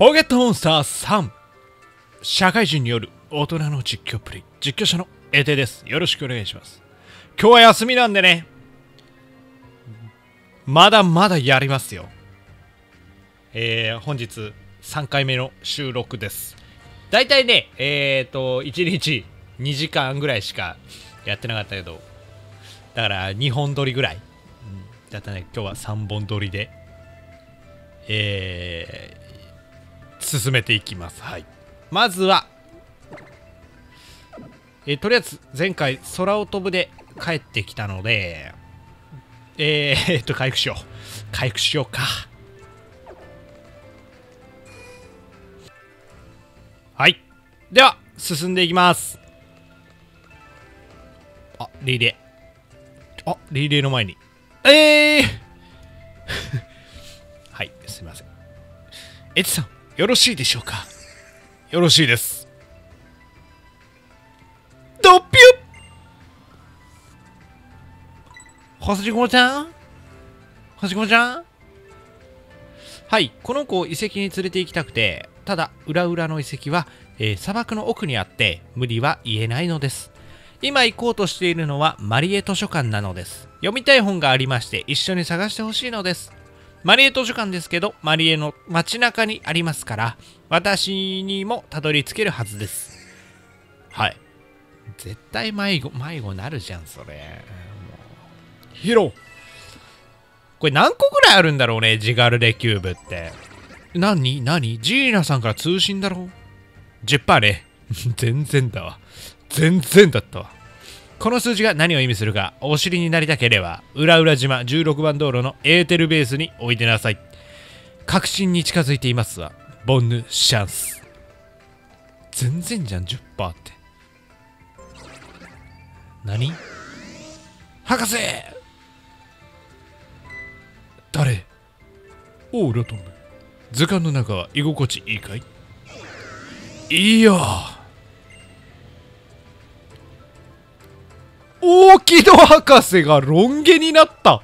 ポケットモンスター3、社会人による大人の実況プレイ、実況者のエテです。よろしくお願いします。今日は休みなんでね、まだまだやりますよ。本日3回目の収録です。だいたいね、1日2時間ぐらいしかやってなかったけど、だから2本撮りぐらいだったね。今日は3本撮りで進めていきます。はい、まずは、とりあえず前回空を飛ぶで帰ってきたので、回復しようか。はい、では進んでいきます。あ、リレーの前にはい、すいません。エテさん、よろしいでしょうか？よろしいです。ドッピュッ、星雲ちゃん。はい、この子を遺跡に連れて行きたくて、ただ裏々の遺跡は、砂漠の奥にあって無理は言えないのです。今行こうとしているのはマリエ図書館なのです。読みたい本がありまして、一緒に探してほしいのです。マリエ図書館ですけど、マリエの街中にありますから、私にもたどり着けるはずです。はい、絶対迷子なるじゃん、それ。もう広、これ何個ぐらいあるんだろうね、ジガルレキューブって。何ジーナさんから通信だろう。10%ね全然だったわ。この数字が何を意味するかお知りになりたければ、裏々島16番道路のエーテルベースにおいでなさい。確信に近づいていますわ。ボンヌシャンス。全然じゃん、10%って。何？博士！誰？オーラトム。図鑑の中は居心地いいかい？いいよ。大木戸博士がロン毛になった。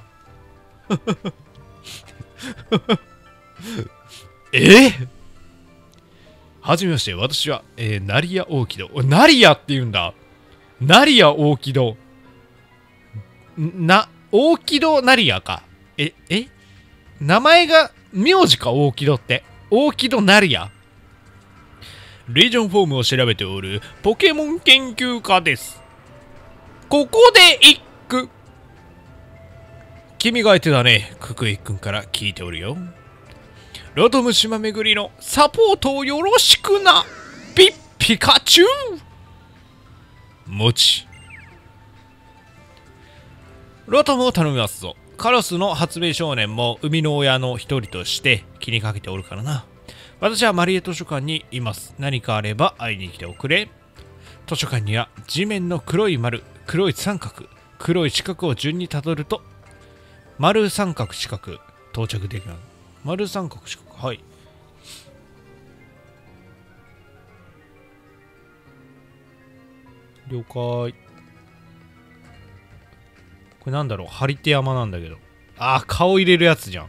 はじめまして、私は、ナリア大木戸。ナリアって言うんだ。ナリア大木戸な、大木戸ナリアか。名前が名字か、大木戸って。大木戸ナリア。レジョンフォームを調べておるポケモン研究家です。ここで一句。君が相手だね、ククイ君から聞いておるよ。ロトム島巡りのサポートをよろしくな、ピカチュウ。もちロトムを頼みますぞ。カロスの発明少年も生みの親の一人として気にかけておるからな。私はマリエ図書館にいます。何かあれば会いに来ておくれ。図書館には地面の黒い丸、黒い三角、黒い四角を順にたどると丸三角四角到着できます。丸三角四角、はい。了解。これなんだろう、張り手山なんだけど。ああ、顔入れるやつじゃん。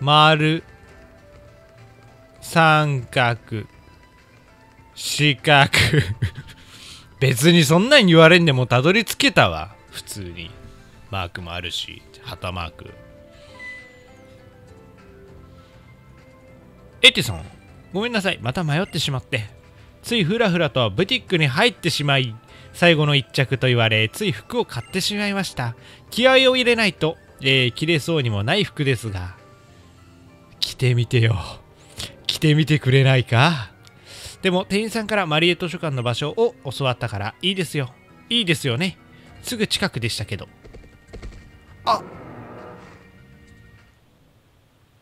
丸、三角、四角。別にそんなん言われんでもたどり着けたわ、普通に。マークもあるし、旗マーク。エテさん、ごめんなさい、また迷ってしまって。ついふらふらとブティックに入ってしまい、最後の一着と言われ、つい服を買ってしまいました。気合を入れないと、着れそうにもない服ですが、着てみてよ。着てみてくれないか？でも店員さんからマリエ図書館の場所を教わったから、いいですよ。いいですよね。すぐ近くでしたけど。あ、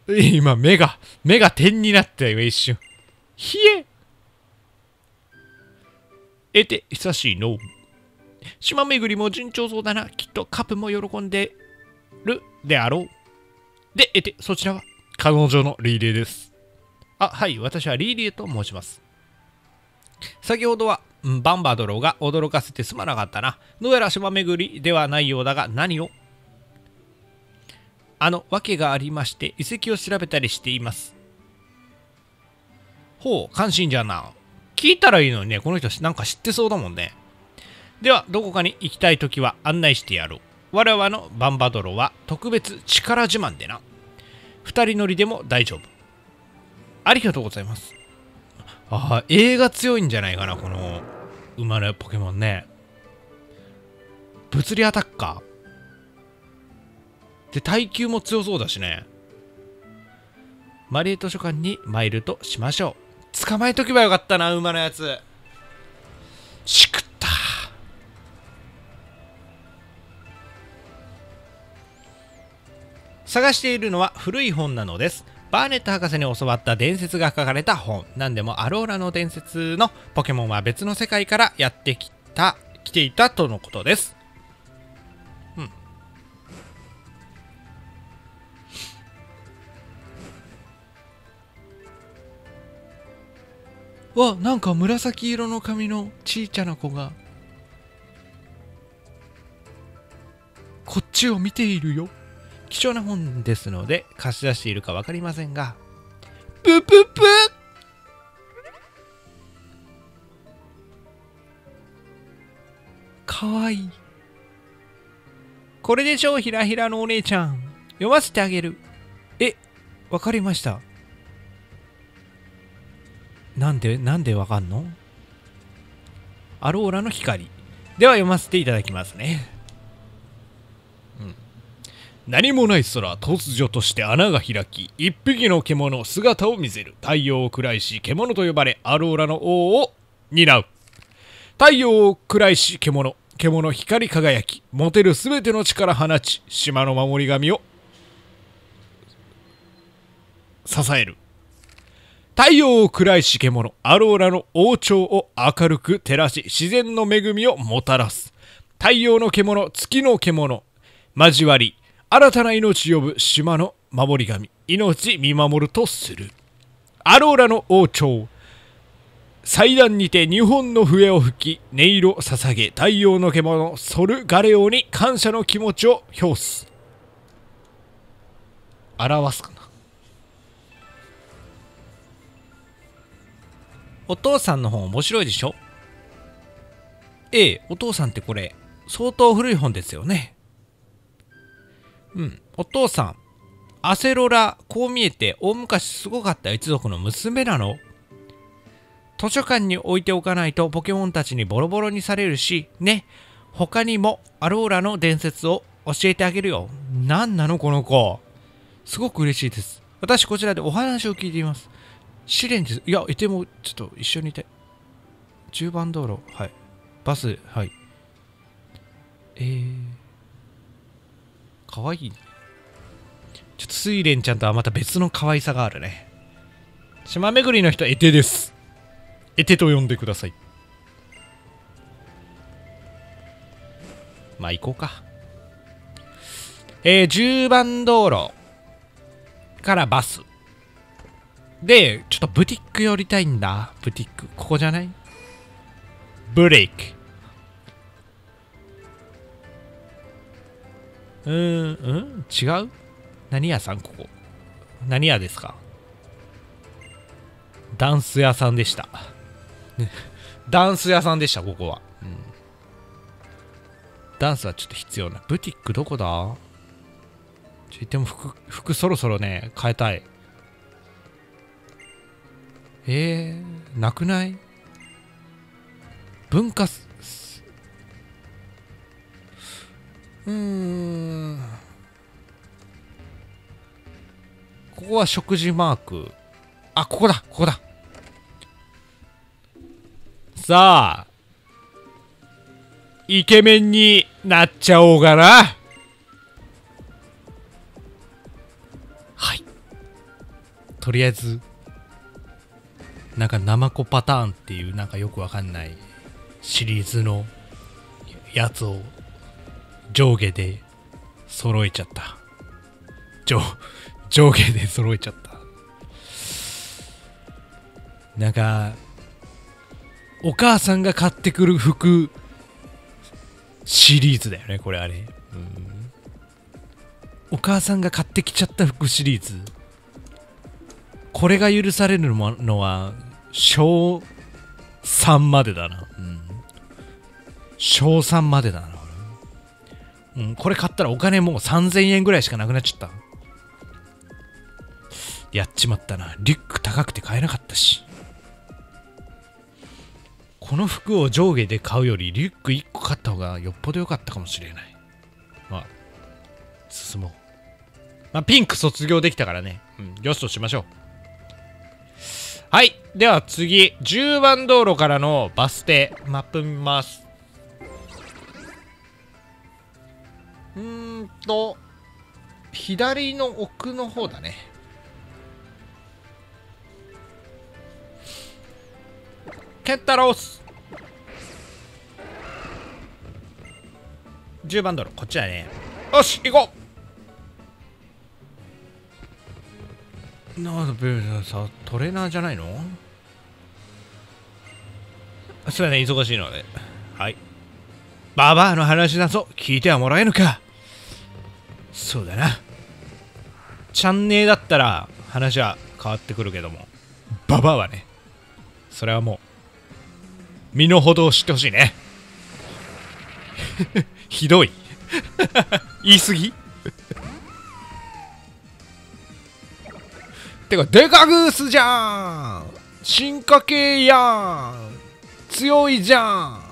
今目が点になったよ、一瞬。ひえ。エテ、久しいの。島巡りも順調そうだな。きっとカプも喜んでるであろう。で、エテ、そちらは？彼女のリーレーです。あ、はい、私はリーレーと申します。先ほどはバンバドローが驚かせてすまなかったな。どうやら島巡りではないようだが何を？訳がありまして遺跡を調べたりしています。ほう、関心じゃな。聞いたらいいのにね、この人なんか知ってそうだもんね。では、どこかに行きたいときは案内してやろう。我々のバンバドロは特別力自慢でな。二人乗りでも大丈夫。ありがとうございます。ああ、Aが強いんじゃないかな、この馬のポケモンね。物理アタッカー。で、耐久も強そうだしね。マリエ図書館に参るとしましょう。捕まえとけばよかったな、馬のやつ。しくった。探しているのは古い本なのです。バーネット博士に教わった伝説が書かれた本。何でもアローラの伝説のポケモンは別の世界からやってきていたとのことです。うん。わ、なんか紫色の髪の小さな子がこっちを見ているよ。貴重な本ですので貸し出しているか分かりませんが。プププ。かわいい。これでしょう、ひらひらのお姉ちゃん。読ませてあげる。え、わかりました。なんでわかんの？アローラの光。では読ませていただきますね。何もない空、突如として穴が開き、一匹の獣、姿を見せる。太陽を暗いし、獣と呼ばれ、アローラの王を担う。太陽を暗いし、獣光り輝き、持てるすべての力放ち、島の守り神を支える。太陽を暗いし、獣、アローラの王朝を明るく照らし、自然の恵みをもたらす。太陽の獣、月の獣、交わり、新たな命を呼ぶ島の守り神、命見守るとする。アローラの王朝、祭壇にて日本の笛を吹き、音色捧げ、太陽の獣、ソルガレオに感謝の気持ちを表す。表すかな。お父さんの本面白いでしょ？ええ、お父さんってこれ、相当古い本ですよね。うん、お父さん、アセロラ、こう見えて大昔すごかった一族の娘なの？図書館に置いておかないとポケモンたちにボロボロにされるし、ね、他にもアローラの伝説を教えてあげるよ。なんなのこの子。すごく嬉しいです。私こちらでお話を聞いています。試練です。いや、いても、ちょっと一緒にいて。10番道路、はい。バス、はい。かわいい。ちょっとスイレンちゃんとはまた別の可愛さがあるね。島巡りの人はエテです。エテと呼んでください。まあ行こうか。10番道路からバス。で、ちょっとブティック寄りたいんだ。ブティック。ここじゃない？ブレイク。違う？何屋さんここ。何屋ですか？ダンス屋さんでした。ダンス屋さんでした、ここは。うん。ダンスはちょっと必要な。ブティックどこだ？ちょいても服そろそろね、変えたい。なくない？文化す、ここは食事マーク。あ、ここだ、ここだ。さあ、イケメンになっちゃおうかな。はい。とりあえず、なんかナマコパターンっていうなんかよくわかんないシリーズのやつを。上下で揃えちゃった。上下で揃えちゃった。なんか、お母さんが買ってくる服シリーズだよね、これあれ。お母さんが買ってきちゃった服シリーズ。これが許されるのは小3までだな。小3までだな。これ買ったらお金もう3000円ぐらいしかなくなっちゃった。やっちまったな。リュック高くて買えなかったし。この服を上下で買うよりリュック1個買った方がよっぽど良かったかもしれない。まあ、進もう。まあ、ピンク卒業できたからね。よしとしましょう。はい。では次、10番道路からのバス停。マップ見ます。左の奥の方だね。ケンタロス10番道路こっちだね。よし行こう。なんださ、トレーナーじゃないの？すいません、忙しいので。はい、ババアの話だぞ、聞いてはもらえぬか。そうだな。チャンネルだったら話は変わってくるけども、ババアはね、それはもう身の程を知ってほしいね。ひどい。言い過ぎ。てかデカグースじゃん、進化系やん、強いじゃん、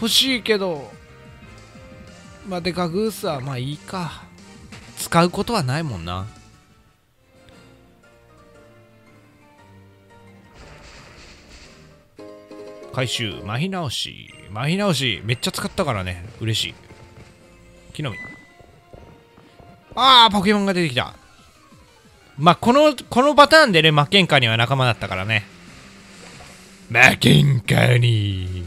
欲しいけど、まあ、デカグースはまあいいか。使うことはないもんな。回収、まひ直し、まひ直し、めっちゃ使ったからね、嬉しい。木の実。ああ、ポケモンが出てきた。まあ、このパターンでね、マッケンカーには仲間だったからね。マッケンカーにー。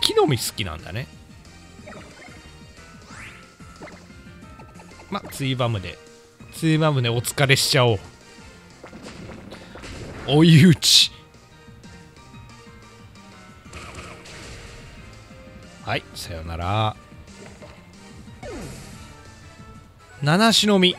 木の実好きなんだね。まあついばむでお疲れしちゃおう。追い打ち。はい、さよなら。七しの実。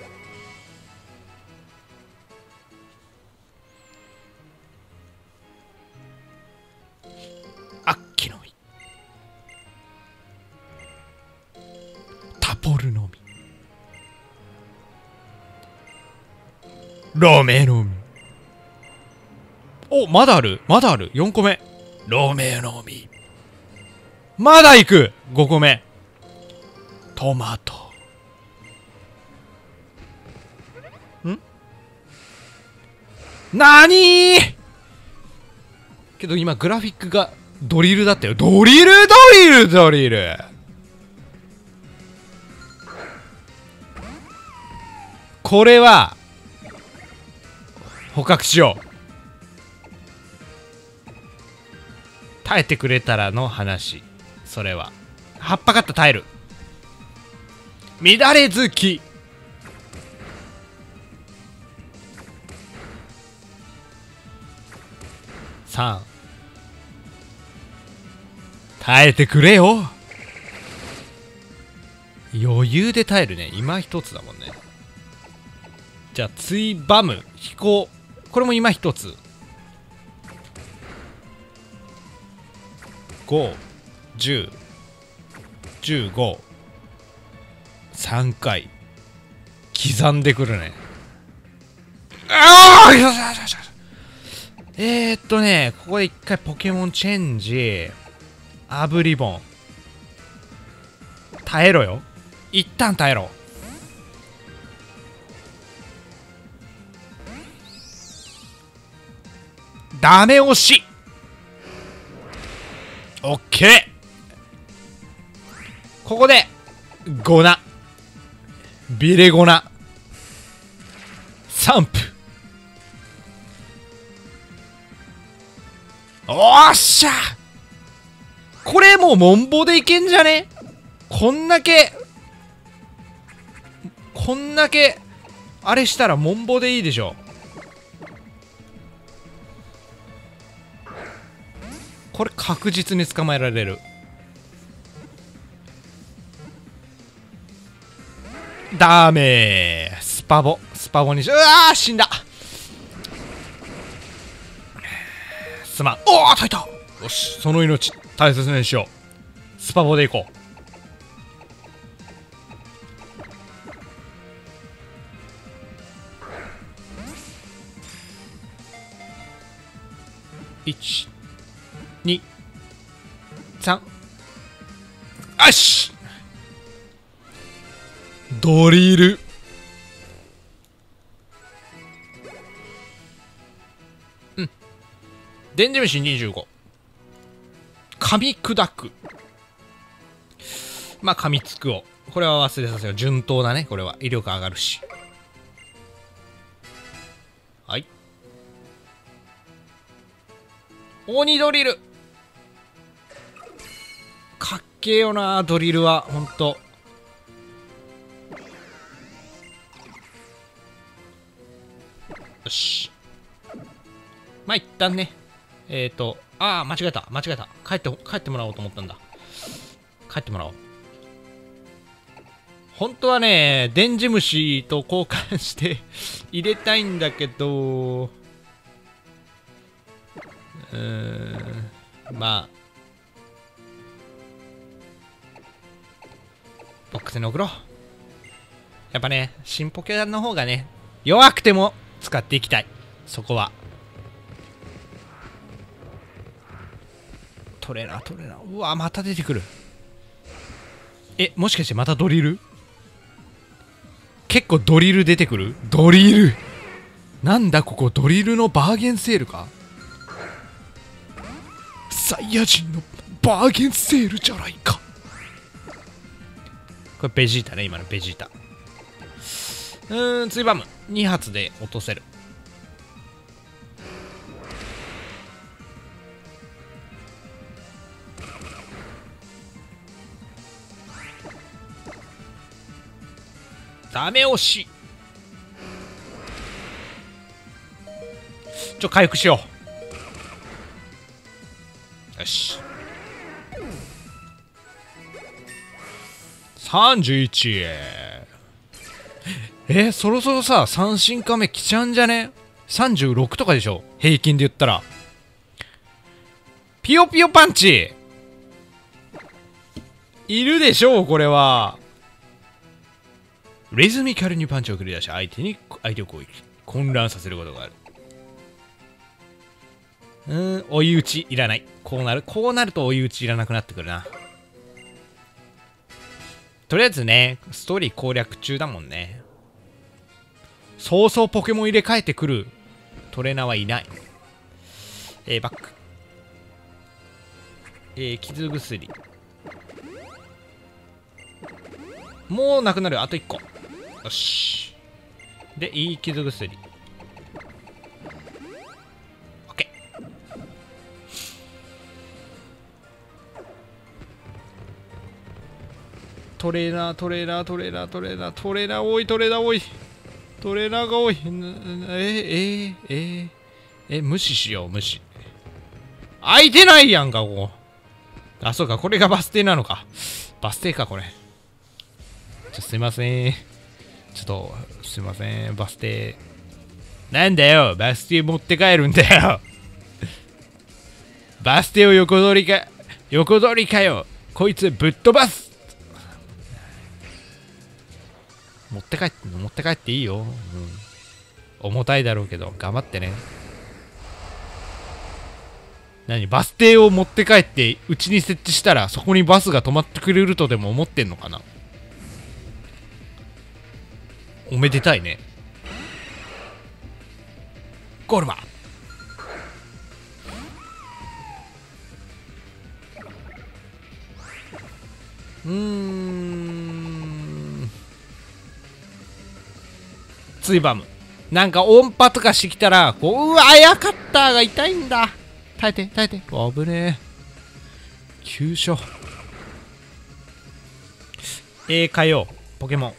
ロメロミ。お、まだある、まだある。4個目。ロメロミ。まだ行く !5 個目。トマト。ん？なにー！けど今グラフィックがドリルだったよ。ドリルこれは捕獲しよう。耐えてくれたらの話。それは葉っぱかった、耐える。乱れ好き。3、耐えてくれよ。余裕で耐えるね、今一つだもんね。じゃあついばむ飛行、これも今一つ。5、10、15、3回刻んでくるね。ああ、よしよしよしよし。ここで一回ポケモンチェンジ。アブリボン耐えろよ、一旦耐えろ。ダメ押し。オッケー。ここでゴナビレゴナ散布。おっしゃ、これもうモンボでいけんじゃね。こんだけあれしたらモンボでいいでしょ。これ確実に捕まえられる。ダメー。スパボにし、うわー死んだ。すまん。おー耐えた。よし、その命大切にしよう。スパボでいこう。1、2、3。よし、ドリル。うん。電磁虫25。噛み砕く。まあ、噛みつくを。これは忘れさせよう。順当だね。これは。威力上がるし。はい。鬼ドリル。かっけえよな、ドリルは。ほんと。よし。まあ、一旦ね。間違えた。帰ってもらおうと思ったんだ。帰ってもらおう。本当はね、電磁虫と交換して入れたいんだけど、まあ、ボックスに送ろう。やっぱね、新ポケの方がね、弱くても使っていきたい。そこはトレーナー。うわ、また出てくる。え、もしかしてまたドリル？結構ドリル出てくる。ドリルなんだここ。ドリルのバーゲンセールか。サイヤ人のバーゲンセールじゃないか。これベジータね、今のベジータ。ツイバム2発で落とせる。ダメ押し。回復しよう。よし、31。そろそろさ、3進化目来ちゃうんじゃね？ 36 とかでしょ、平均で言ったら。ピヨピヨパンチいるでしょう。これはリズミカルにパンチを繰り出し、相手を攻撃、混乱させることがある。追い打ちいらない。こうなると追い打ちいらなくなってくるな。とりあえずね、ストーリー攻略中だもんね。そうそう、ポケモン入れ替えてくるトレーナーはいない。バック。傷薬。もうなくなる。あと1個。よし。で、いい傷薬。OK。トレーナー多い。トレーナーが多い。無視しよう、無視。開いてないやんか、ここ。あ、そうか、これがバス停なのか。バス停か、これ。すいません。バス停。なんだよ、バス停持って帰るんだよ。バス停を横取りかよ。こいつぶっ飛ばす。持って帰っていいよ、うん、重たいだろうけど頑張ってね。何、バス停を持って帰ってうちに設置したらそこにバスが止まってくれるとでも思ってんのかな。おめでたいね。ゴールマン。ツイバムなんか音波とかしてきたらこう、うわ、あやかったが痛いんだ。耐えて。危ねえ。急所。変えようポケモン。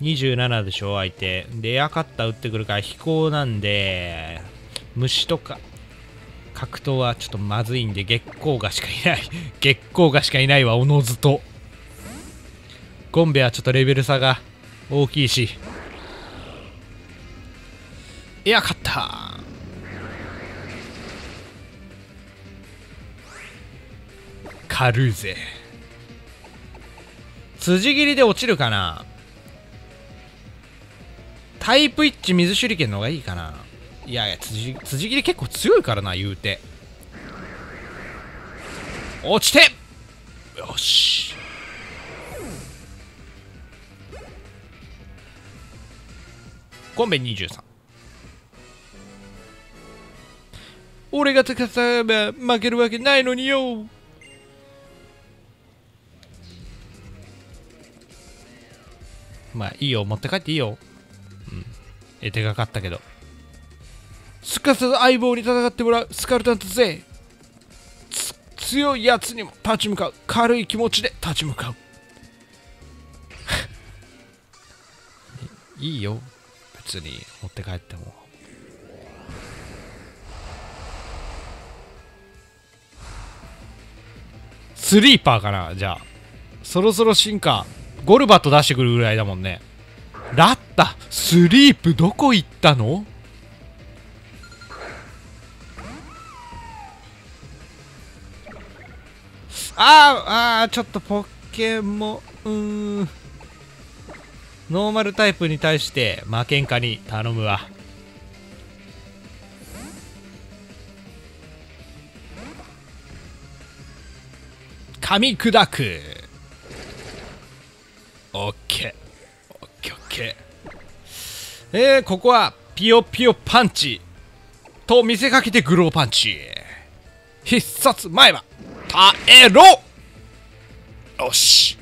27でしょ相手で、エアカッター打ってくるから飛行なんで、虫とか格闘はちょっとまずいんで、月光がしかいない月光がしかいないわおのずと。ゴンベはちょっとレベル差が大きいし、エアカッターカルーゼ辻切りで落ちるかな。タイプイッチ水手裏剣の方がいいかな。いやいや、辻切り結構強いからな、言うて。落ちてよし。コンベ23。俺が戦えば負けるわけないのによ。まあいいよ、持って帰っていいよ。手がかったけど、すかさず相棒に戦ってもらうスカルタント勢。強いやつにも立ち向かう、軽い気持ちで立ち向かういいよ別に持って帰っても。スリーパーかな。じゃあそろそろ進化ゴルバット出してくるぐらいだもんね。ラッタスリープどこ行ったの。ちょっとポケモンノーマルタイプに対して負けんかに頼むわ。噛み砕く。オッケーここはピヨピヨパンチと見せかけてグローパンチ必殺前歯耐えろ。よし、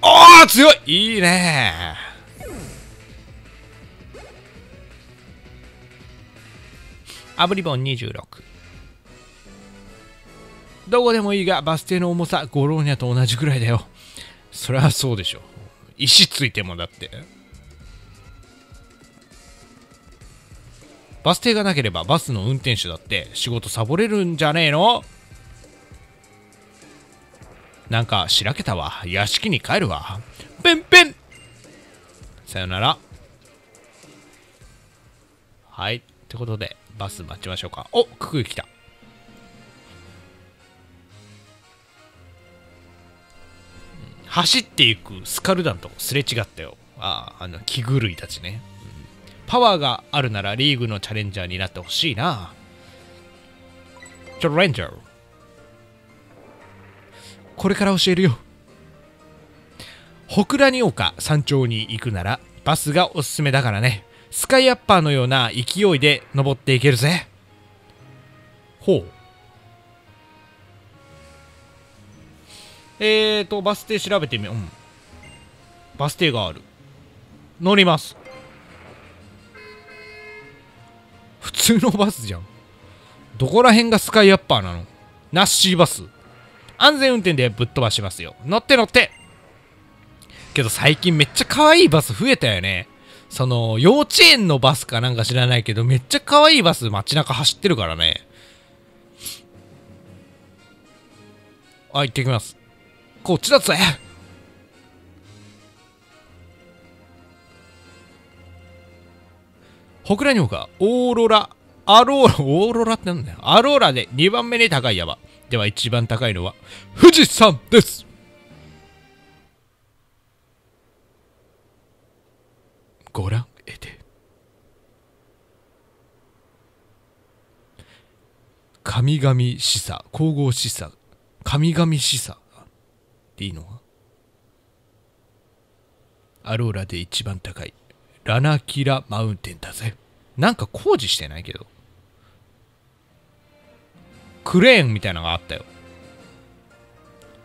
ああ強い、いいね。炙り本26。どこでもいいがバス停の重さゴローニャと同じくらいだよ。そりゃそうでしょ、石ついても。だってバス停がなければバスの運転手だって仕事サボれるんじゃねえの。なんかしらけたわ、屋敷に帰るわ。ペンペンさよなら。はいってことでバス待ちましょうか。おっククイ来た。走っていくスカルダンとすれ違ったよ。着ぐるいたちね、パワーがあるならリーグのチャレンジャーになってほしいな。チャレンジャーこれから教えるよ。ほくらに丘山頂に行くならバスがおすすめだからね。スカイアッパーのような勢いで登っていけるぜ。ほう、バス停調べてみよう。バス停がある。乗ります。普通のバスじゃん。どこら辺がスカイアッパーなの。ナッシーバス。安全運転でぶっ飛ばしますよ。乗って乗って。けど最近めっちゃ可愛いバス増えたよね。その、幼稚園のバスかなんか知らないけど、めっちゃ可愛いバス街中走ってるからね。あ、行ってきます。こっちだぜ。ほくらにほかオーロラアローラオーロラってなんだよ。アローラで2番目に高い山では一番高いのは富士山です。ご覧得て。神々しさ神々しさ神々しさいいの。アローラで一番高いラナキラマウンテンだぜ。なんか工事してないけどクレーンみたいなのがあったよ。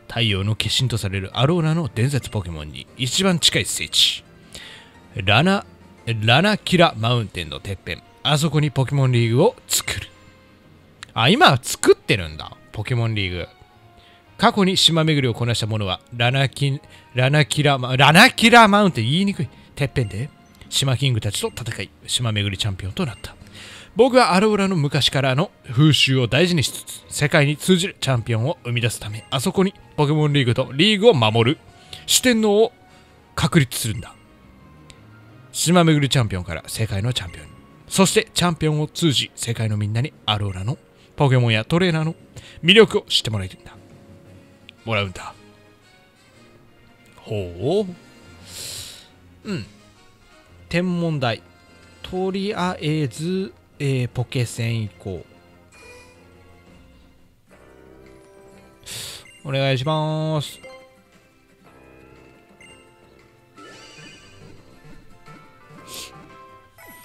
太陽の化身とされるアローラの伝説ポケモンに一番近い聖地ラナキラマウンテンのてっぺん、あそこにポケモンリーグを作る。今は作ってるんだポケモンリーグ。過去に島巡りをこなした者はラナキラマウンテン、言いにくいてっぺんで島キングたちと戦い、島巡りチャンピオンとなった。僕はアローラの昔からの風習を大事にしつつ、世界に通じるチャンピオンを生み出すため、あそこにポケモンリーグとリーグを守る四天王を確立するんだ。島巡りチャンピオンから世界のチャンピオンに、そしてチャンピオンを通じ世界のみんなにアローラのポケモンやトレーナーの魅力を知ってもらえるんだ。ほう。天文台。とりあえず、ポケセン行こう。お願いします。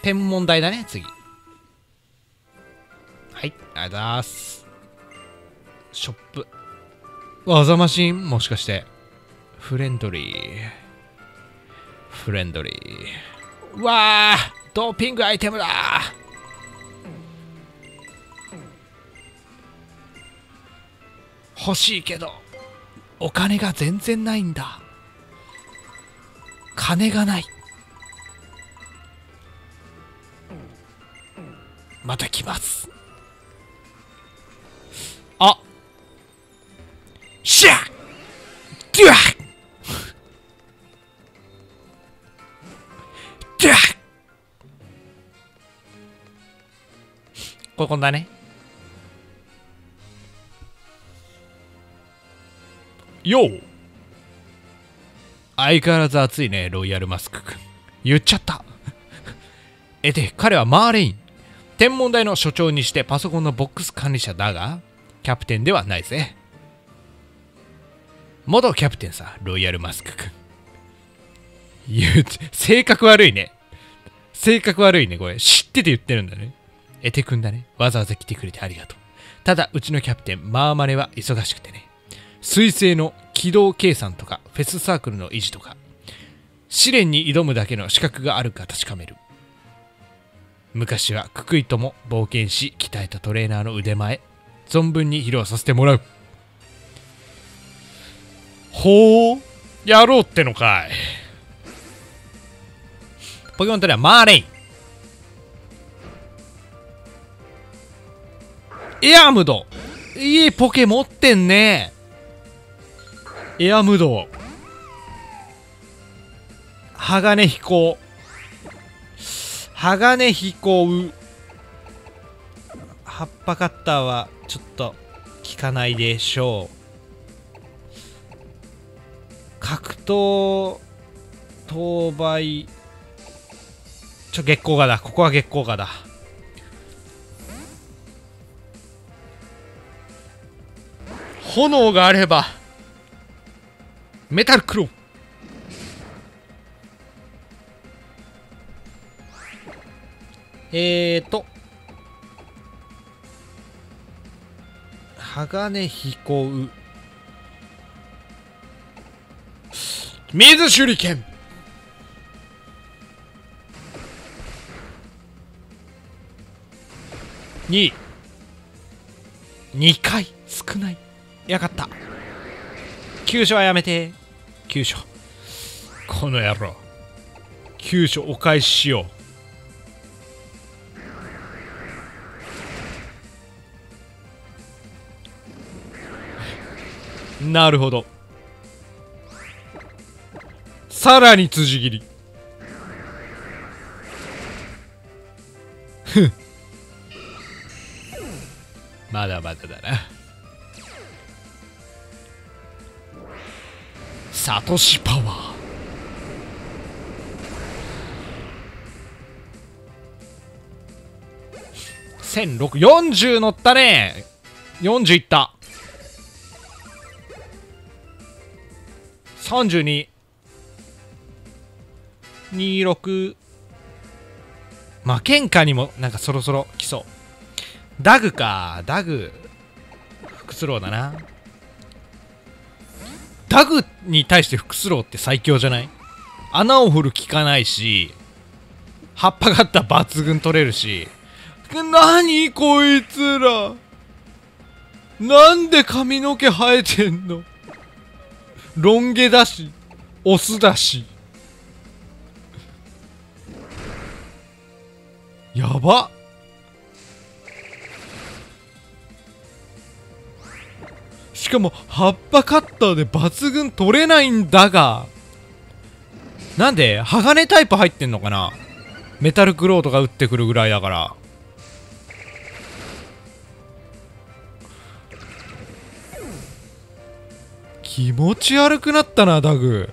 天文台だね、次。はい、ありがとうございます。ショップ。わざマシンもしかして。フレンドリー。うわあ、ドーピングアイテムだ。欲しいけどお金が全然ないんだ。金がない。また来ます。あ、シャッドゥアッここだね。よう、相変わらず熱いね、ロイヤルマスク君。言っちゃったで、彼はマーレイン、天文台の所長にしてパソコンのボックス管理者だが、キャプテンではないぜ。元キャプテンさ、ロイヤルマスク君。性格悪いね。これ知ってて言ってるんだね。エテ君だね。わざわざ来てくれてありがとう。ただ、うちのキャプテン、マーマネは忙しくてね。彗星の軌道計算とか、フェスサークルの維持とか、試練に挑むだけの資格があるか確かめる。昔はククイとも冒険し、鍛えたトレーナーの腕前、存分に披露させてもらう。ほう、やろうってのかい。ポケモンとりはマーレイン。エアムド、いいポケ持ってんね。エアムド、鋼飛行、葉っぱカッターはちょっと効かないでしょう。格闘、当倍、月光がだ、ここは月光がだ。炎があればメタルクロー。鋼飛行、水手裏剣、2回少ない。やかった、急所はやめて。急所、この野郎、急所お返ししよう。なるほど、さらに辻斬りまだまだだな。サトシパワー、1640乗ったね。40いった。3226。まあ喧嘩にもなんかそろそろ来そう。ダグか、ダグ複数ローだな。ダグに対してフクスローって最強じゃない？穴を掘る効かないし、葉っぱがあったら抜群取れるし、なにこいつら。なんで髪の毛生えてんの。ロン毛だし、オスだし。やばっ。しかも葉っぱカッターで抜群取れないんだが、なんで鋼タイプ入ってんのかな。メタルクローとか打ってくるぐらいだから。気持ち悪くなったな、ダグ。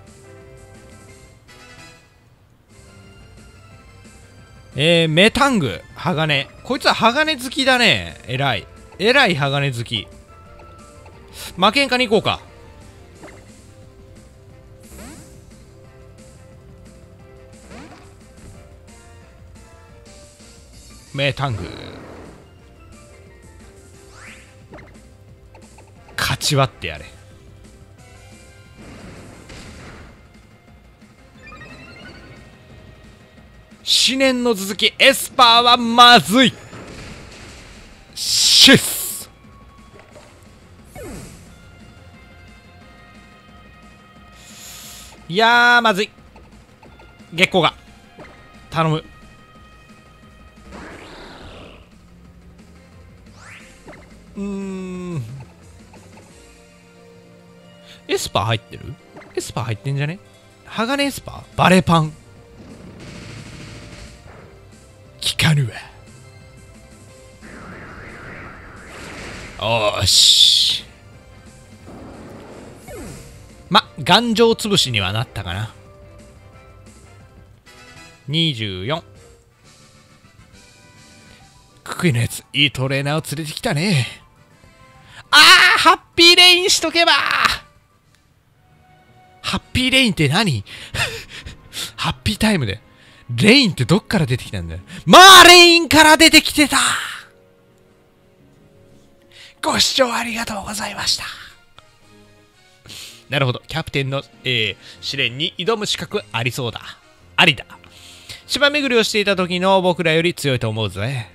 メタング鋼、こいつは鋼好きだね。偉い偉い、鋼好き。負けんかに行こうか。メタング勝ち割ってやれ。思念の続き、エスパーはまずい。シスいやーまずい。月光が頼む。エスパー入ってる？エスパー入ってんじゃね？鋼エスパー？バレパン効かぬわ。おーし、ま、頑丈潰しにはなったかな。24ククイのやつ、いいトレーナーを連れてきたね。あー、ハッピーレインしとけば。ハッピーレインって何？ハッピータイムでレインってどっから出てきたんだよ。マーレインから出てきてた。ご視聴ありがとうございました。なるほど、キャプテンの、試練に挑む資格ありそうだ。ありだ。島巡りをしていた時の僕らより強いと思うぜ。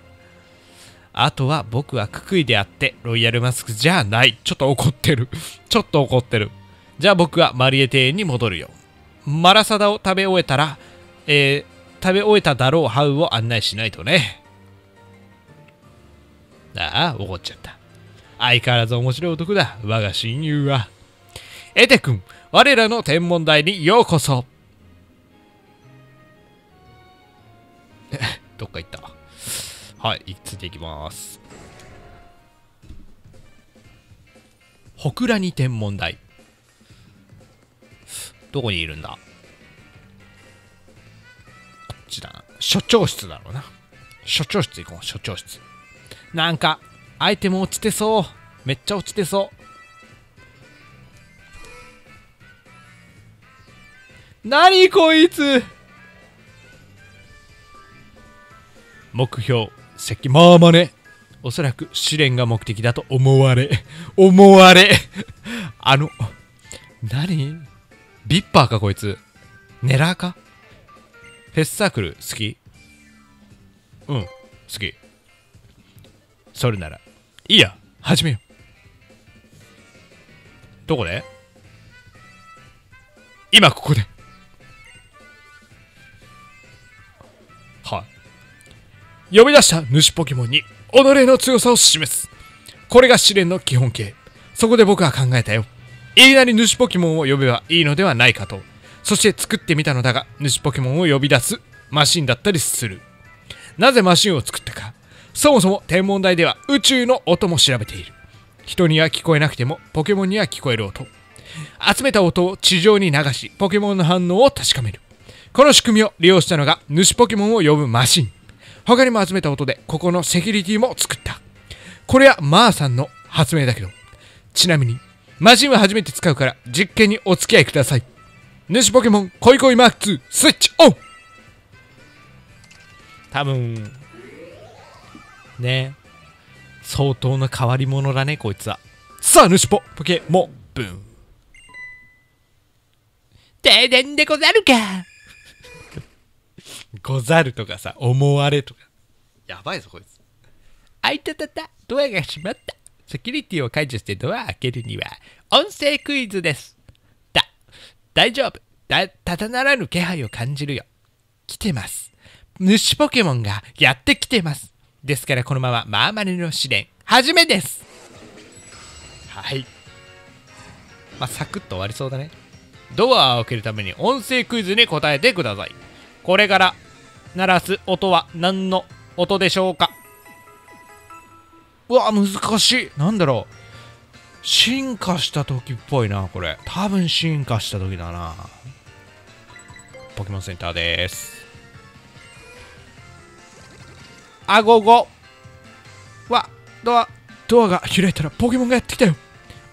あとは僕はククイであってロイヤルマスクじゃない。ちょっと怒ってる。ちょっと怒ってる。じゃあ僕はマリエ庭園に戻るよ。マラサダを食べ終えたら、食べ終えただろうハウを案内しないとね。ああ、怒っちゃった。相変わらず面白い男だ、我が親友は。エテ君、我らの天文台にようこそ。どっか行った。はい、ついていきます。ほくらに天文台。どこにいるんだ？こっちだな。所長室だろうな。所長室行こう、所長室。なんか、アイテム落ちてそう。めっちゃ落ちてそう。なにこいつ！目標、石マーマネ。おそらく試練が目的だと思われ。何？ビッパーかこいつ。ネラーか？フェスサークル好き？うん、好き。それなら、いいや、始めよう。どこで？今ここで。はい。呼び出した主ポケモンに、己の強さを示す。これが試練の基本形。そこで僕は考えたよ。いいなり主ポケモンを呼べばいいのではないかと。そして作ってみたのだが、主ポケモンを呼び出すマシンだったりする。なぜマシンを作ったか。そもそも天文台では宇宙の音も調べている。人には聞こえなくてもポケモンには聞こえる音。集めた音を地上に流し、ポケモンの反応を確かめる。この仕組みを利用したのが主ポケモンを呼ぶマシン。他にも集めた音でここのセキュリティも作った。これはマーさんの発明だけど。ちなみに、マシンは初めて使うから実験にお付き合いください。主ポケモンコイコイマーク2スイッチオン。多分ね、相当な変わり者だねこいつは。さあ主ポケモンブン。停電でござるか。ござるとかさ、思われとかやばいぞこいつ。あいたたた、ドアが閉まった。セキュリティを解除してドアを開けるには音声クイズです。大丈夫だ。ただならぬ気配を感じるよ。来てます。虫ポケモンがやってきてます。ですからこのままマーマネの試練始めです。はい、まあ、サクッと終わりそうだね。ドアを開けるために音声クイズに答えてください。これから鳴らす音は何の音でしょうか？うわ、難しい。なんだろう。進化した時っぽいな、これ。多分進化した時だな。ポケモンセンターです。あごご。わ、ドアが開いたらポケモンがやってきたよ。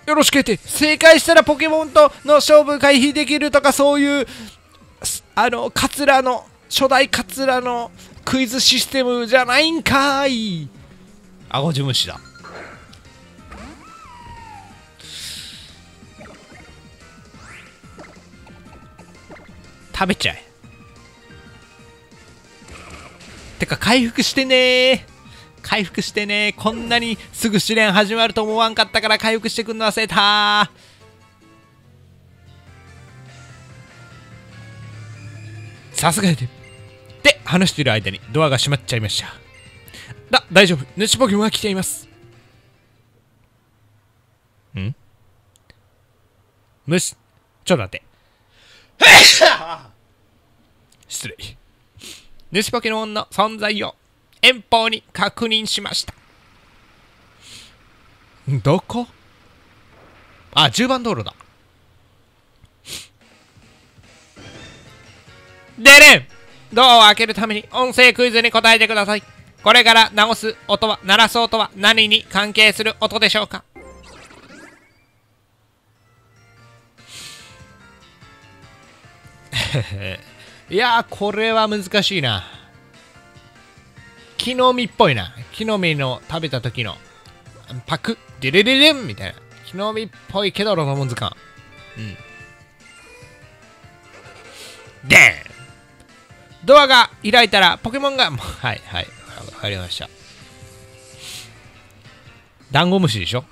よろしくやって。正解したらポケモンとの勝負回避できるとか、そういうカツラの初代カツラのクイズシステムじゃないんかーい。あごじ虫だ。食べちゃえ。てか回復してねー。回復してね。こんなにすぐ試練始まると思わんかったから回復してくんの忘れた。さすがやで。で、話している間にドアが閉まっちゃいました。大丈夫。主ポケモンが来ています。ん？ちょっと待って。失礼。主ポケモンの存在を遠方に確認しました。どこ？あ、10番道路だ。でれん。ドアを開けるために音声クイズに答えてください。これから鳴らす音は何に関係する音でしょうか？いやー、これは難しいな。木の実っぽいな。木の実の食べた時のパクッデレレレンみたいな。木の実っぽいけどロボモン図鑑。うん。でん。ドアが開いたらポケモンが。はいはい、わかりました。ダンゴムシでしょ。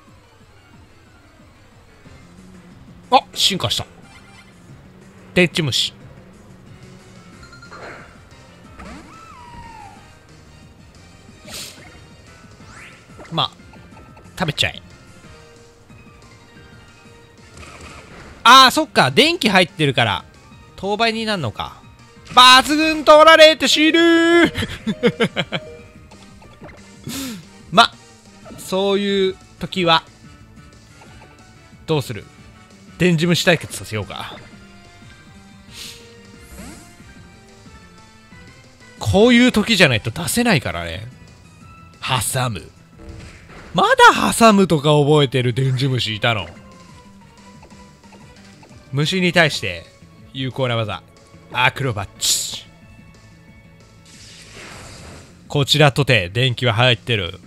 あ、進化した。テッチムシ。まあ、食べちゃえ。あー、そっか、電気入ってるから当倍になるのか。抜群通られて知るー。まあ、そういう時はどうする？電磁虫対決させようか。こういう時じゃないと出せないからね。挟む。まだ挟むとか覚えてる電磁虫いたの？虫に対して有効な技、アクロバッチ。こちらとて電気は入ってる。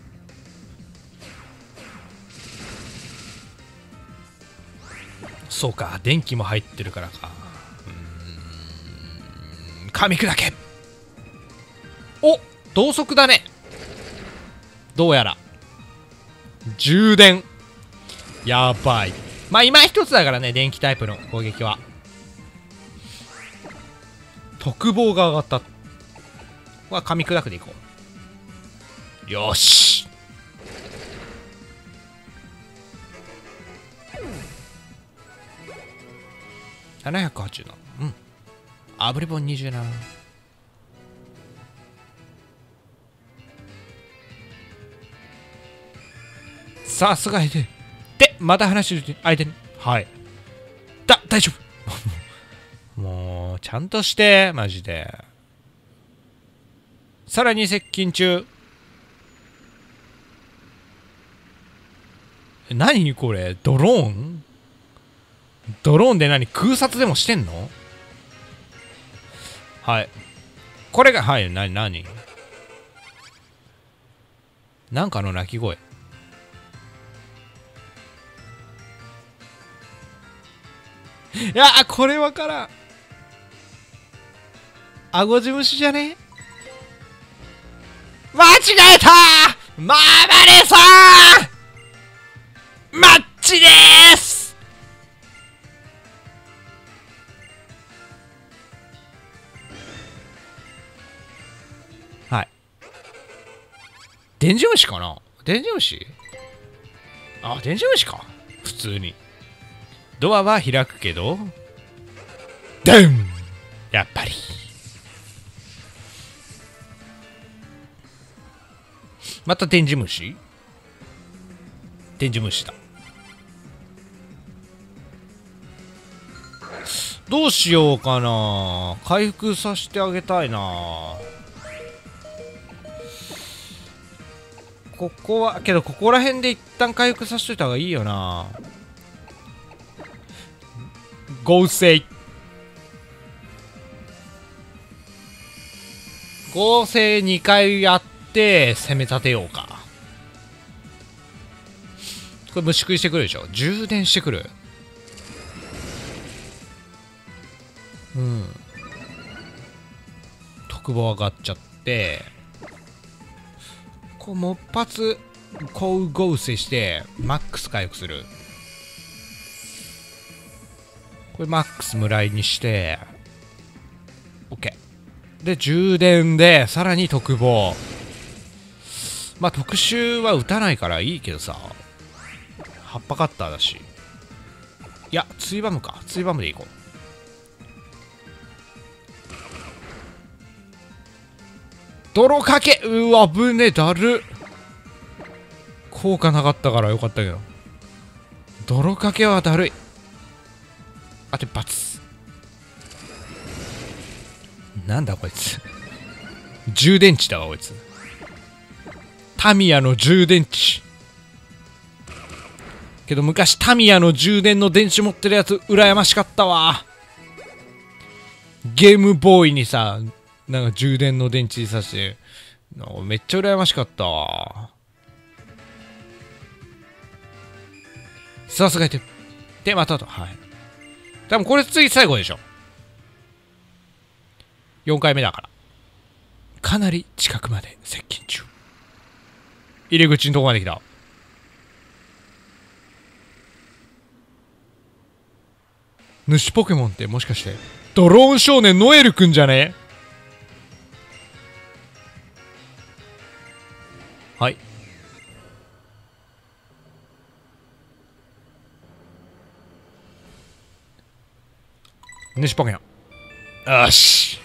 そうか、電気も入ってるからか。噛み砕け。お、同速だね。どうやら充電。やばい。まあ今一つだからね、電気タイプの攻撃は。特防が上がった。ここは噛み砕くでいこう。よし、780だ。うん、あぶり本27。さすがにね。で、また話してる間に。はい。大丈夫。もう、ちゃんとして、マジで。さらに接近中。何これ、ドローン？ドローンで何？空撮でもしてんの？はい。これが、はい、何？なんかの鳴き声。いやー、これわからん。あごじ虫じゃね？間違えたー。マーマレさーん。マッチでーす。はい。伝承師かな？伝承師？あ、伝承師か。普通に。ドアは開くけど。でん！やっぱり。また電磁虫？電磁虫だ。どうしようかな。回復させてあげたいな。ここはけど、ここら辺で一旦回復させといた方がいいよな。合成合成2回やって攻め立てようか。これ虫食いしてくるでしょ。充電してくる。うん、特防上がっちゃって、こうもっぱつこう合成してマックス回復する。これマックス無来にして OK で、充電でさらに特防。まあ特殊は打たないからいいけどさ、葉っぱカッターだし。いや、ツイバムか。ツイバムでいこう。泥かけ。うわ、危ねえ。だる。効果なかったからよかったけど、泥かけはだるい。あと一発。なんだこいつ。充電池だわこいつ。タミヤの充電池。けど昔タミヤの充電の電池持ってるやつ羨ましかったわ。ゲームボーイにさ、なんか充電の電池さして、なんかめっちゃ羨ましかったわ。さすがに手でまたと。はい、多分これ次最後でしょ。4回目だから、かなり近くまで接近中。入り口のとこまで来た。主ポケモンってもしかしてドローン少年ノエルくんじゃね？はい。主ポケモン。よし。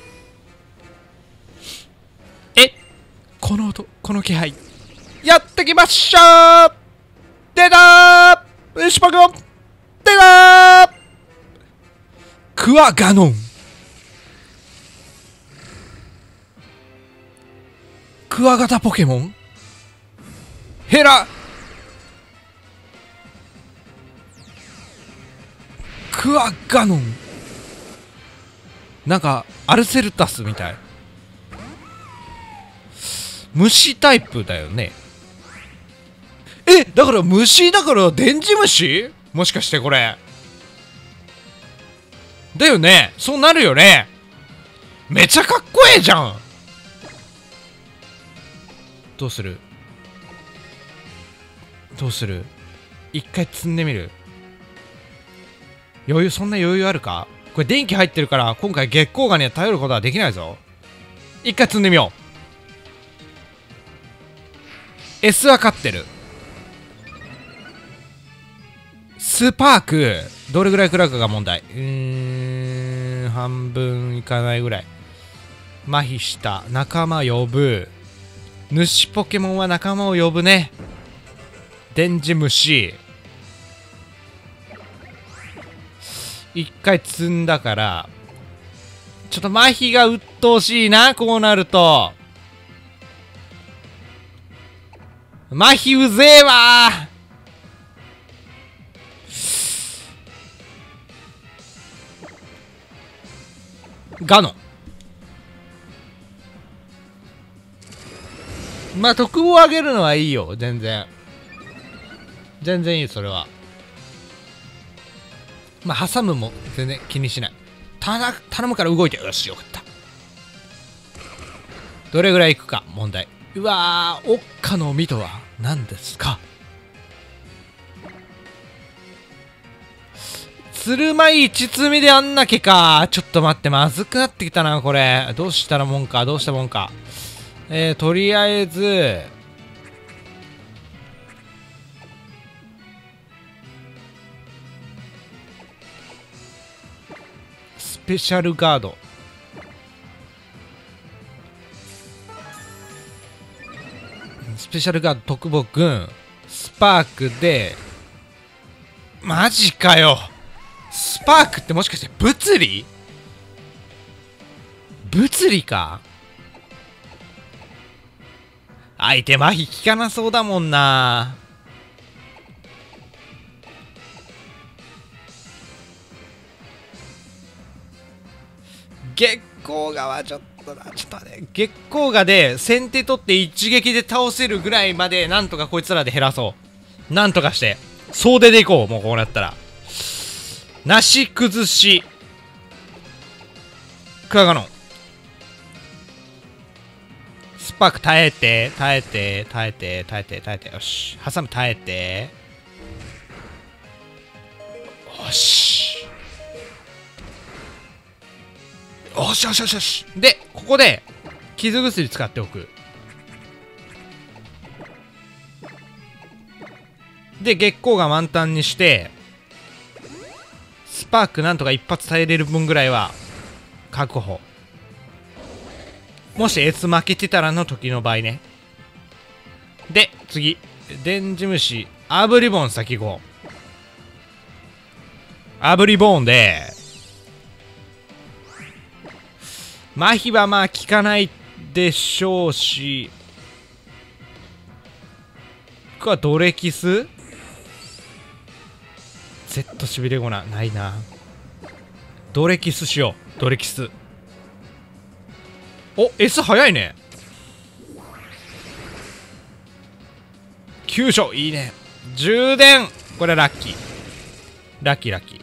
え？この音、この気配。やってきましょう！出たー！主ポケモン！出たー！クワガノン。クワガタポケモンヘラ。クワガノン、なんかアルセルタスみたい。虫タイプだよね。え、だから虫だから電磁虫？もしかしてこれだよね。そうなるよね。めちゃかっこええじゃん。どうするどうする。一回積んでみる。余裕、そんな余裕あるか。これ電気入ってるから今回月光ガニは頼ることはできないぞ。一回積んでみよう。 S は勝ってる。スパークどれぐらい食らうかが問題。半分いかないぐらい。麻痺した。仲間呼ぶ。主ポケモンは仲間を呼ぶね。電磁虫一回積んだから、ちょっと麻痺が鬱陶しいな。こうなると麻痺うぜえわー。ガノン、まあ特防を上げるのはいいよ。全然全然いい。それはまあ挟むも全然気にしない。頼むから動いて。よし、よかった。どれぐらいいくか問題。うわー、おっかの実とは何ですか。鶴舞一積みであんなけか。ちょっと待って、まずくなってきたな、これ。どうしたらもんか、どうしたもんか。とりあえず、スペシャルガード。スペシャルガード、特防軍、スパークで、マジかよ。スパークってもしかして物理？物理か？相手麻痺効かなそうだもんな。月光がはちょっとな、ちょっと待って。月光がで先手取って一撃で倒せるぐらいまでなんとかこいつらで減らそう。なんとかして。総出でいこう、もうこうなったら。なし崩し。クワガノン。スパーク耐えて、耐えて、耐えて、耐えて、耐えて。よし。ハサミ耐えて。よし。よしよしよしよし。で、ここで、傷薬使っておく。で、月光が満タンにして、スパークなんとか一発耐えれる分ぐらいは、確保。もし、S 負けてたらの時の場合ね。で、次。デンジ虫、アブリボーン先行。アブリボーンで、麻痺はまあ効かないでしょうし、僕はドレキスZ しびれごなないな。ドレキスしよう。ドレキス。お、S 早いね。急所いいね。充電これラッキー。ラッキーラッキー。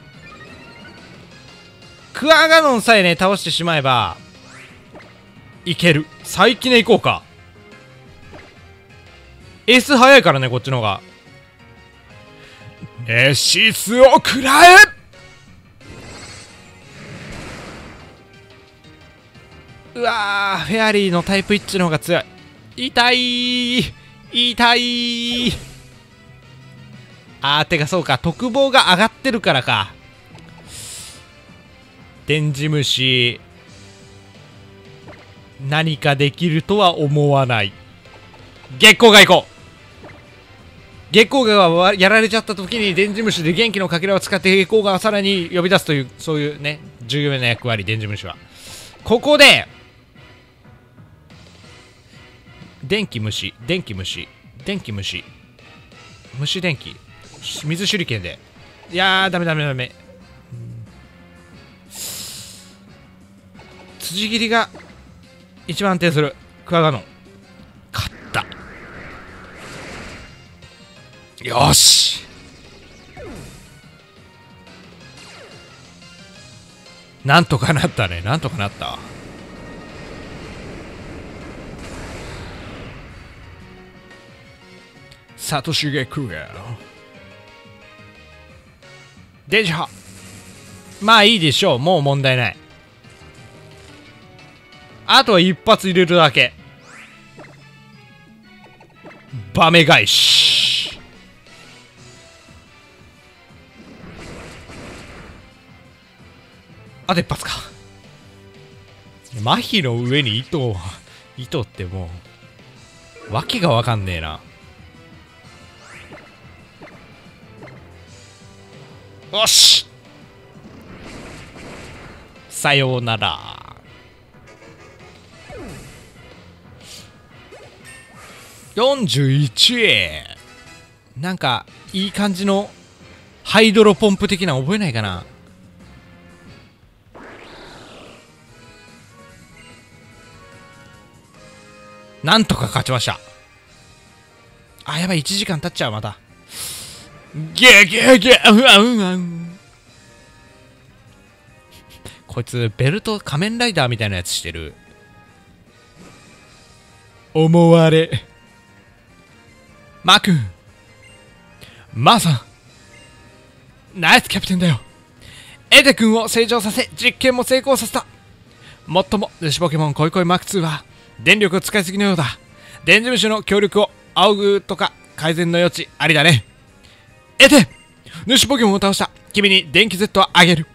クワガノンさえね、倒してしまえば、いける。再起ね行こうか。S 早いからね、こっちの方が。ネシスを食らえ！うわー、フェアリーのタイプ一致の方が強い。痛い痛い。あー、てかそうか、特防が上がってるからか。電磁虫何かできるとは思わない。月光が行こう。月光がはやられちゃった時に電磁虫で元気のかけらを使って月光がさらに呼び出すという、そういうね、重要な役割、電磁虫は。ここで、電気虫、電気虫、電気虫、虫電気、水手裏剣で。いやー、ダメダメダメ。辻斬りが一番安定する。クワガノン。勝った。よし。なんとかなったね。なんとかなった。サトシゲクーやろ。デジハ。まあいいでしょう。もう問題ない。あとは一発入れるだけ。バメ返し。あと一発か。麻痺の上に糸ってもうわけがわかんねえな。よし、さようなら。41。なんかいい感じのハイドロポンプ的なの覚えないかな。なんとか勝ちました。あ、やばい、1時間経っちゃう、また。ゲゲゲ、うわうわう。こいつ、ベルト、仮面ライダーみたいなやつしてる。思われ。マ君。マーさん。ナイスキャプテンだよ。エテ君を成長させ、実験も成功させた。もっとも、主ポケモンコイコイマーク2は、電力を使いすぎのようだ。電事務所の協力を仰ぐとか、改善の余地ありだね。エテ、主ポケモンを倒した。君に電気 Z をあげる。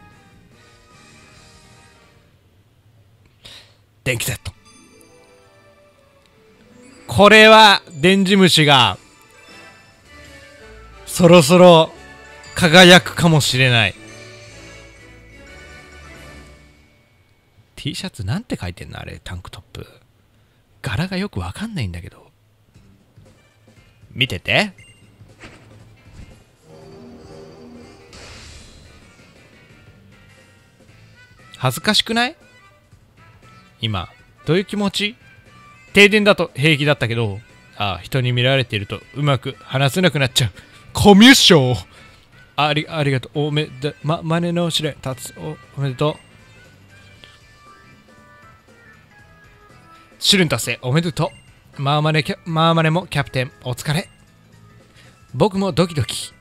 電気 Z。これは、電磁虫が、そろそろ、輝くかもしれない。T シャツなんて書いてんのあれ、タンクトップ。柄がよくわかんないんだけど。見てて。恥ずかしくない？今、どういう気持ち？停電だと平気だったけど、ああ、人に見られているとうまく話せなくなっちゃう。コミュ障！ありがとう。おめで、まねのしれ、たつ、おめでとう。シュルン達成おめでとう。マーマネもキャプテンお疲れ。僕もドキドキ。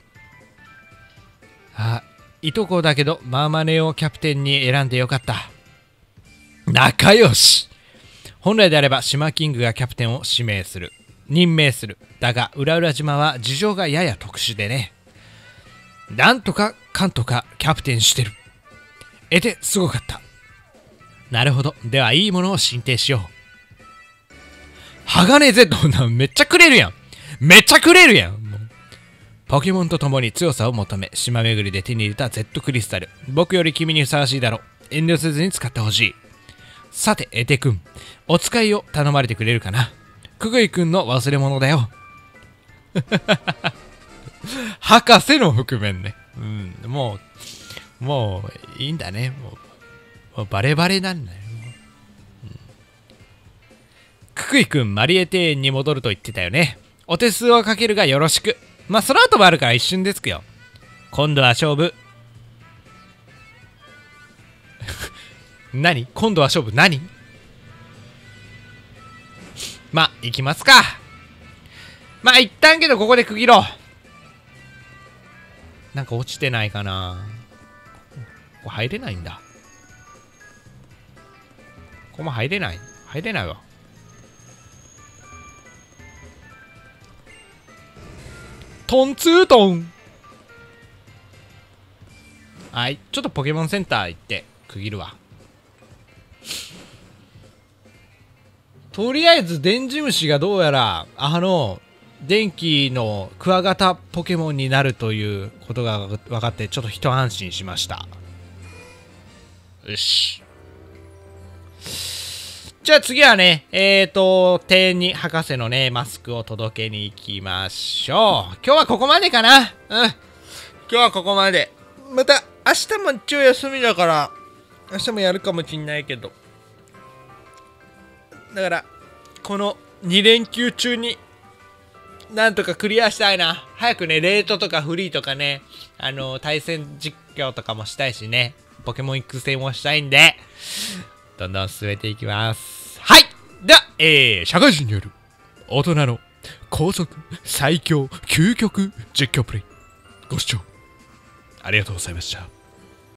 あ、いとこだけどマーマネをキャプテンに選んでよかった。仲良し。本来であればシマキングがキャプテンを任命する。だが裏々島は事情がやや特殊でね。なんとかかんとかキャプテンしてる。えてすごかった。なるほど。ではいいものを進呈しよう。鋼 Z な、めっちゃくれるやん。ポケモンと共に強さを求め、島巡りで手に入れた Z クリスタル。僕より君にふさわしいだろう。遠慮せずに使ってほしい。さて、エテ君。お使いを頼まれてくれるかな。クグイ君の忘れ物だよ。博士の覆面ね。うん、もう、いいんだね。もうバレバレなんだよ。ククイ君、マリエ庭園に戻ると言ってたよね。お手数をかけるがよろしく。まあ、その後もあるから一瞬ですくよ。今度は勝負。何？今度は勝負何？まあ、行きますか。まあ、一旦けどここで区切ろう。なんか落ちてないかな。ここ入れないんだ。ここも入れないわ。トンツートン。はい、ちょっとポケモンセンター行って区切るわ。とりあえず電磁虫がどうやら電気のクワガタポケモンになるということが分かって、ちょっと一安心しました。よし、じゃあ次はね、庭園に博士のね、マスクを届けに行きましょう。今日はここまでかな。うん。今日はここまで。また、明日も一応休みだから、明日もやるかもしんないけど。だから、この2連休中に、なんとかクリアしたいな。早くね、レートとかフリーとかね、対戦実況とかもしたいしね、ポケモン育成もしたいんで、どんどん進めていきます。はい。では、社会人による大人の高速最強究極実況プレイ。ご視聴ありがとうございました。